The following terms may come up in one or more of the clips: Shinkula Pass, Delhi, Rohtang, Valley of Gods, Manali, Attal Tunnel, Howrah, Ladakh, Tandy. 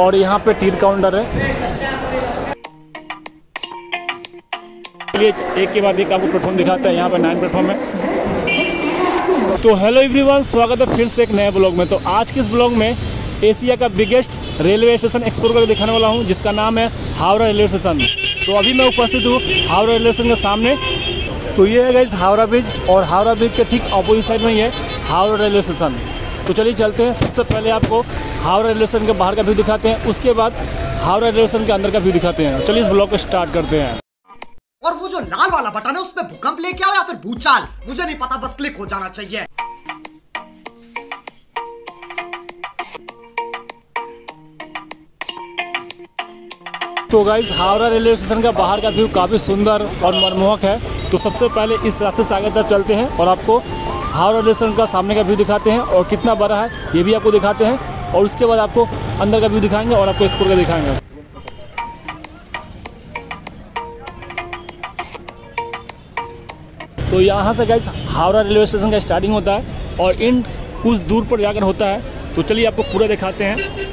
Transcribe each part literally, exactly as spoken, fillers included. और यहाँ पे टीर काउंटर है। एक के बाद एक आपको प्लेटफॉर्म दिखाता है, यहाँ पे नाइन प्लेटफॉर्म है। तो हेलो एवरीवन, स्वागत है फिर से एक नए ब्लॉग में। तो आज के इस ब्लॉग में एशिया का बिगेस्ट रेलवे स्टेशन एक्सप्लोर करके दिखाने वाला हूँ, जिसका नाम है हावड़ा रेलवे स्टेशन। तो अभी मैं उपस्थित हूँ हावड़ा रेलवे स्टेशन के सामने। तो ये है गाइस हावड़ा ब्रिज, और हावड़ा ब्रिज के ठीक अपोजिट साइड में ही है हावड़ा रेलवे स्टेशन। तो चलिए चलते हैं। सबसे पहले आपको हावड़ा रेलवे स्टेशन के बाहर का व्यू दिखाते हैं, उसके बाद हावड़ा रेलवे स्टेशन के अंदर का व्यू दिखाते हैं। चलिए इस ब्लॉग को स्टार्ट करते हैं। और वो जो लाल वाला बटन है उसमें भूकंप लेके आओ या फिर भूचाल, मुझे नहीं पता, बस क्लिक हो जाना चाहिए। तो गाइस हावड़ा रेलवे स्टेशन का बाहर का व्यू काफी सुंदर और मनमोहक है। तो सबसे पहले इस रास्ते से आगे तक चलते हैं और आपको हावड़ा रेलवे स्टेशन का सामने का व्यू दिखाते हैं और कितना बड़ा है ये भी आपको दिखाते हैं, और उसके बाद आपको अंदर का व्यू दिखाएंगे और आपको स्कूल का दिखाएंगे। तो यहाँ से गाइस हावड़ा रेलवे स्टेशन का स्टार्टिंग होता है और इन कुछ दूर पर जाकर होता है। तो चलिए आपको पूरा दिखाते हैं।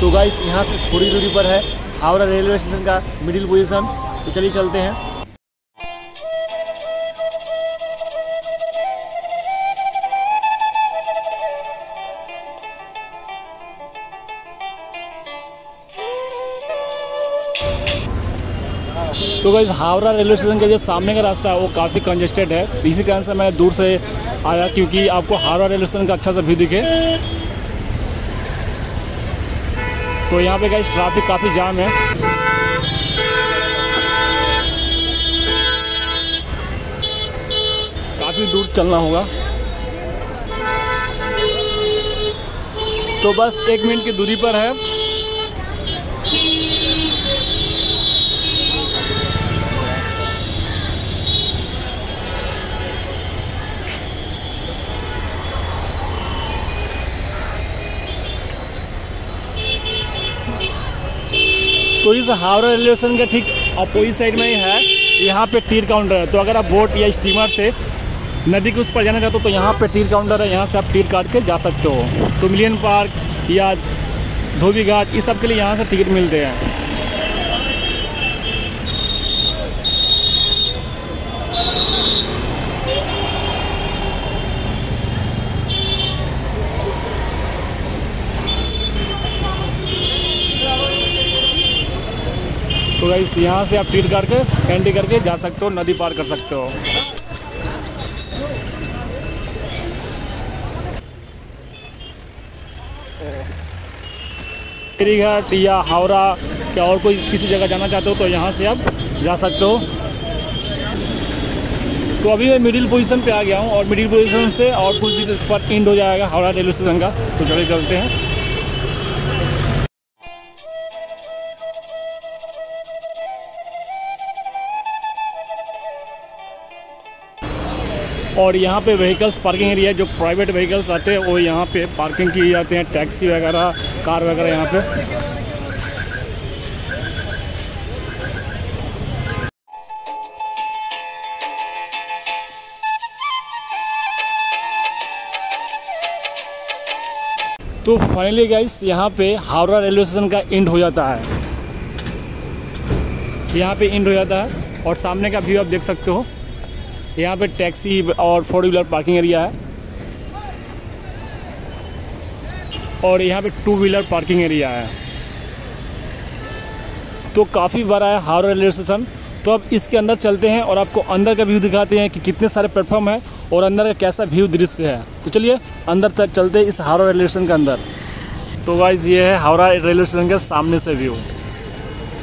तो गाइस यहाँ से थोड़ी दूरी पर है हावड़ा रेलवे स्टेशन का मिडिल पोजीशन। तो चलिए चलते हैं। तो गाइस हावड़ा रेलवे स्टेशन के जो सामने का रास्ता है वो काफ़ी कंजेस्टेड है, इसी कारण से मैं दूर से आया क्योंकि आपको हावड़ा रेलवे स्टेशन का अच्छा सा व्यू दिखे। तो यहाँ पे गाइस ट्रैफिक काफ़ी जाम है। काफ़ी दूर चलना होगा। तो बस एक मिनट की दूरी पर है। तो इस हावड़ा रेलवे स्टेशन के ठीक अपोजिट साइड में ही है, यहाँ पे टीर काउंटर है। तो अगर आप बोट या स्टीमर से नदी के उस पर जाना चाहते हो तो यहाँ पे टीर काउंटर है, यहाँ से आप टीर काट के जा सकते हो। तो मिलियन पार्क या धोबी घाट, इस सब के लिए यहाँ से टिकट मिलते हैं। तो गाइस यहाँ से आप टीर काट के कैंडी करके जा सकते हो, नदी पार कर सकते हो। घाट या हावड़ा या और कोई किसी जगह जाना चाहते हो तो यहाँ से आप जा सकते हो। तो अभी मैं मिडिल पोजीशन पे आ गया हूँ और मिडिल पोजीशन से और कुछ दिन पर एंड हो जाएगा हावड़ा रेलवे स्टेशन का। तो चलिए चलते हैं। और यहाँ पे व्हीकल्स पार्किंग एरिया, जो प्राइवेट व्हीकल्स आते हैं वो यहाँ पे पार्किंग की जाते हैं, टैक्सी वगैरह, कार वगैरह यहाँ पे। तो फाइनली गाइस यहाँ पे हावड़ा रेलवे स्टेशन का एंड हो जाता है, यहाँ पे एंड हो जाता है। और सामने का व्यू आप देख सकते हो, यहाँ पे टैक्सी और फोर व्हीलर पार्किंग एरिया है और यहाँ पे टू व्हीलर पार्किंग एरिया है। तो काफ़ी बड़ा है हावड़ा रेलवे स्टेशन। तो अब इसके अंदर चलते हैं और आपको अंदर का व्यू दिखाते हैं कि कितने सारे प्लेटफॉर्म है और अंदर का कैसा व्यू दृश्य है। तो चलिए अंदर तक चलते हैं इस हावड़ा रेलवे स्टेशन के अंदर। तो गाइस ये है हावड़ा रेलवे स्टेशन के सामने से व्यू।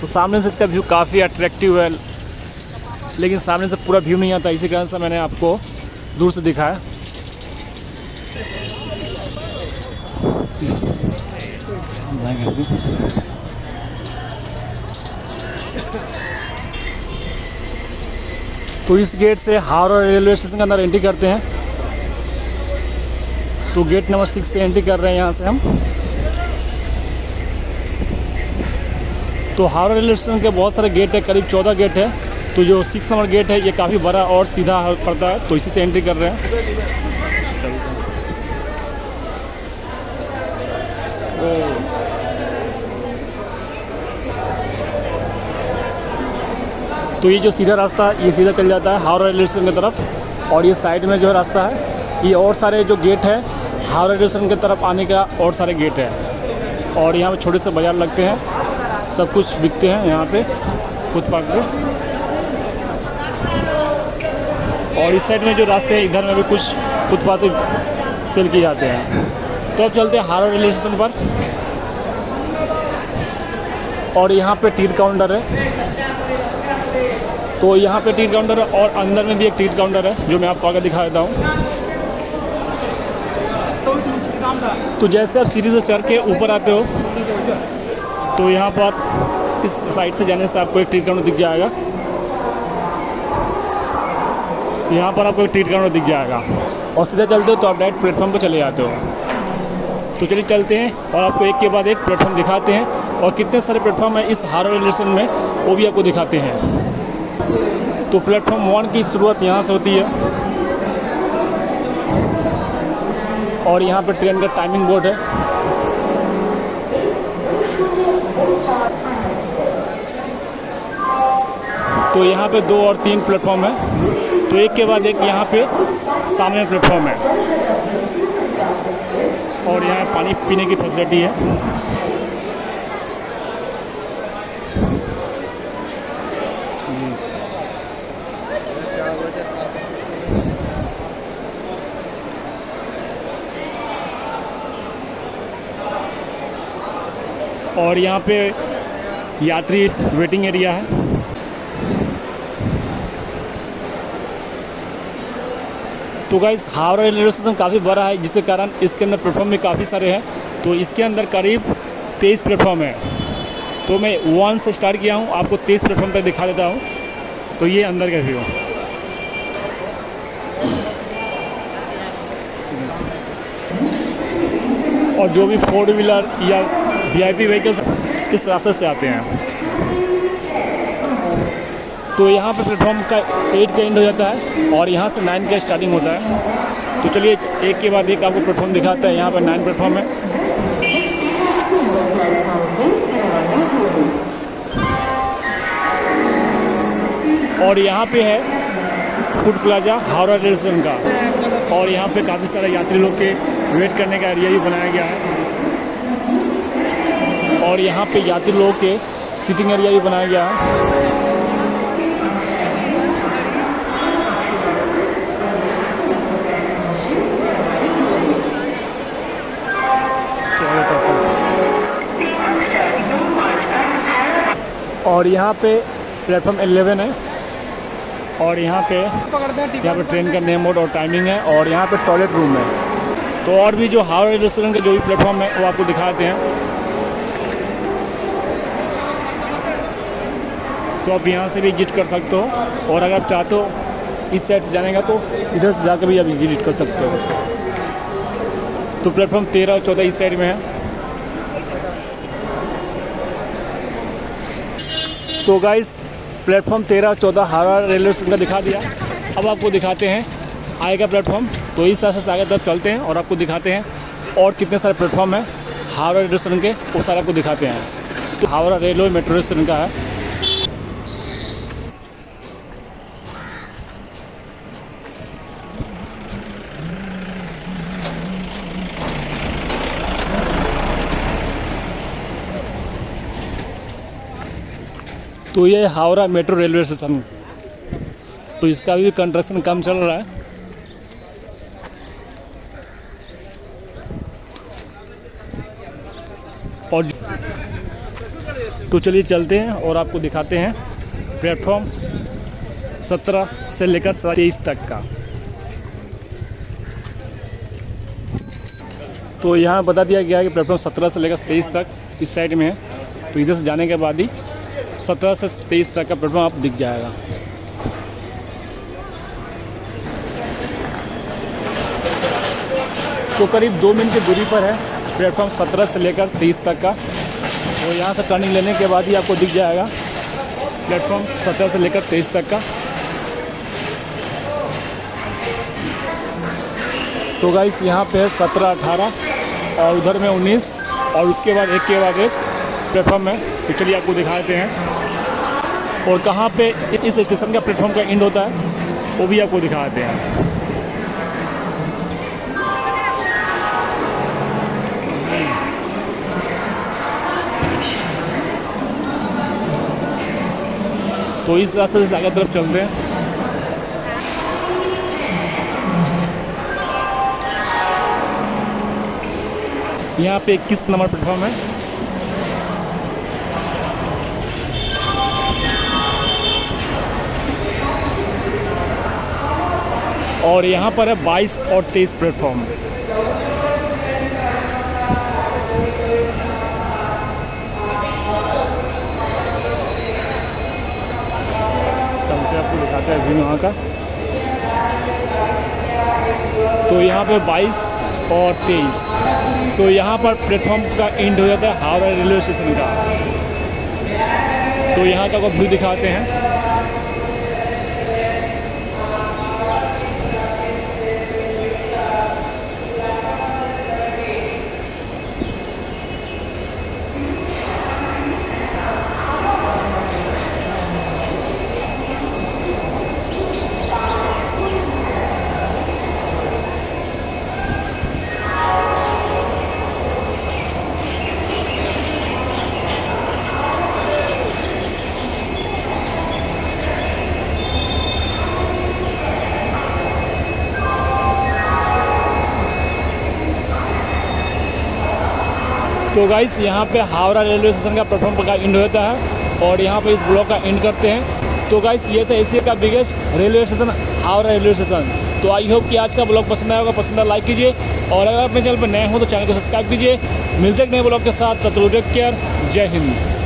तो सामने से इसका व्यू काफ़ी अट्रैक्टिव है, लेकिन सामने से पूरा व्यू नहीं आता, इसी कारण से मैंने आपको दूर से दिखाया। तो इस गेट से हावड़ा रेलवे स्टेशन के अंदर एंट्री करते हैं। तो गेट नंबर सिक्स से एंट्री कर रहे हैं यहाँ से हम। तो हावड़ा रेलवे स्टेशन के बहुत सारे गेट है, करीब चौदह गेट है। तो जो सिक्स नंबर गेट है ये काफ़ी बड़ा और सीधा पड़ता है, तो इसी से एंट्री कर रहे हैं। तो ये जो सीधा रास्ता है ये सीधा चल जाता है हावड़ा रेलवे स्टेशन की तरफ, और ये साइड में जो है रास्ता है, ये और सारे जो गेट है हावड़ा रेलवे स्टेशन की तरफ आने का और सारे गेट है। और यहाँ पे छोटे से बाज़ार लगते हैं, सब कुछ बिकते हैं यहाँ पे फुटपाथ पे। और इस साइड में जो रास्ते हैं इधर में भी कुछ फुटपाथ सेल किए जाते हैं। तो अब चलते हैं हावड़ा रेलवे स्टेशन पर, और यहाँ पर टिकट काउंटर है। तो यहाँ पे टिकट काउंटर है और अंदर में भी एक टिकट काउंटर है जो मैं आपको आगे दिखा देता हूँ। तो जैसे आप सीढ़ी से चढ़ के ऊपर आते हो तो यहाँ पर आप इस साइड से जाने से आपको एक टिकट काउंटर दिख जाएगा। यहाँ पर आपको एक टिकट काउंटर दिख जाएगा और सीधा चलते हो तो आप डायरेक्ट प्लेटफॉर्म पर चले जाते हो। तो चलिए चलते हैं और आपको एक के बाद एक प्लेटफॉर्म दिखाते हैं, और कितने सारे प्लेटफॉर्म हैं इस हावड़ा रेलवे स्टेशन में वो भी आपको दिखाते हैं। तो प्लेटफॉर्म वन की शुरुआत यहाँ से होती है, और यहाँ पे ट्रेन का टाइमिंग बोर्ड है। तो यहाँ पे दो और तीन प्लेटफॉर्म है, तो एक के बाद एक यहाँ पे सामने प्लेटफॉर्म है, और यहाँ पानी पीने की फैसिलिटी है। और यहाँ पे यात्री वेटिंग एरिया है। तो गाइस हावड़ा रेलवे स्टेशन काफ़ी बड़ा है, जिसके कारण इसके अंदर प्लेटफॉर्म भी काफ़ी सारे हैं। तो इसके अंदर करीब तेईस प्लेटफॉर्म है। तो मैं वन से स्टार्ट किया हूँ, आपको तेईस प्लेटफॉर्म तक दिखा देता हूँ। तो ये अंदर का व्यू, और जो भी फोर व्हीलर या वी आई पी व्हीकल्स इस रास्ते से आते हैं। तो यहाँ पे प्लेटफॉर्म का एट का एंड हो जाता है, और यहाँ से नाइन का स्टार्टिंग होता है। तो चलिए एक के बाद एक आपको प्लेटफॉर्म दिखाता है। यहाँ पर नाइन प्लेटफॉर्म है, और यहाँ पे है food plaza Howrah railway station का, और यहाँ पे काफ़ी सारे यात्री लोग के वेट करने का एरिया भी बनाया गया है, और यहाँ पे यात्री लोगों के सीटिंग एरिया भी बनाया गया है। और यहाँ पे प्लेटफॉर्म इलेवन है, और यहाँ पे यहाँ पे ट्रेन का नेम बोर्ड और टाइमिंग है, और यहाँ पे टॉयलेट रूम है। तो और भी जो हावड़ा रेलवे स्टेशन के जो भी प्लेटफॉर्म है वो आपको दिखाते हैं। तो आप यहाँ से भी एग्जिट कर सकते हो, और अगर आप चाहते हो इस साइड से जाने का तो इधर से जाकर भी आप एग्जिट कर सकते हो। तो प्लेटफॉर्म तेरह और चौदह इस साइड में है। तो गाइस प्लेटफॉर्म तेरह और चौदह हावड़ा रेलवे स्टेशन का दिखा दिया। अब आपको दिखाते हैं आगे का प्लेटफॉर्म। तो इस तरह से आगे तरफ चलते हैं और आपको दिखाते हैं और कितने सारे प्लेटफॉर्म हैं हावड़ा रेलवे स्टेशन के, वो सारा आपको दिखाते हैं। तो हावड़ा रेलवे मेट्रो स्टेशन का है। तो ये हावड़ा मेट्रो रेलवे स्टेशन, तो इसका भी कंस्ट्रक्शन काम चल रहा है। और तो चलिए चलते हैं और आपको दिखाते हैं प्लेटफॉर्म सत्रह से लेकर तेईस तक का। तो यहाँ बता दिया गया है कि प्लेटफॉर्म सत्रह से लेकर तेईस तक इस साइड में है। तो इधर से जाने के बाद ही सत्रह से तेईस तक का प्लेटफॉर्म आप दिख जाएगा। तो करीब दो मिनट की दूरी पर है प्लेटफॉर्म सत्रह से लेकर तेईस तक का। और यहाँ से टर्निंग लेने के बाद ही आपको दिख जाएगा प्लेटफॉर्म सत्रह से लेकर तेईस तक का। तो गाइस यहाँ पे है सत्रह अठारह और उधर में उन्नीस और उसके बाद एक के बाद एक प्लेटफॉर्म है। तो चलिए आपको दिखाते हैं और कहाँ पे इस स्टेशन का प्लेटफॉर्म का एंड होता है वो भी आपको दिखाते हैं। तो इस रास्ते से आगे तरफ चलते हैं। यहाँ पे इक्कीस नंबर प्लेटफॉर्म है। और यहाँ पर है बाईस और तेईस प्लेटफॉर्म। चलते आपको दिखाते हैं व्यू यहाँ का। तो यहाँ पर बाईस और तेईस, तो यहाँ पर प्लेटफॉर्म का एंड हो जाता है हावड़ा रेलवे स्टेशन का। तो यहाँ का व्यू दिखाते हैं। तो गाइस यहाँ पे हावड़ा रेलवे स्टेशन का प्लेटफॉर्म का एंड होता है और यहाँ पे इस ब्लॉक का एंड करते हैं। तो गाइस ये था एशिया का biggest railway station Howrah railway station. तो आई होप कि आज का ब्लॉग पसंद आया होगा। पसंद आया लाइक कीजिए और अगर आप मेरे चैनल पर नए हो तो चैनल को सब्सक्राइब कीजिए। मिलते हैं नए ब्लॉग के साथ। तब तक टेक केयर, जय हिंद।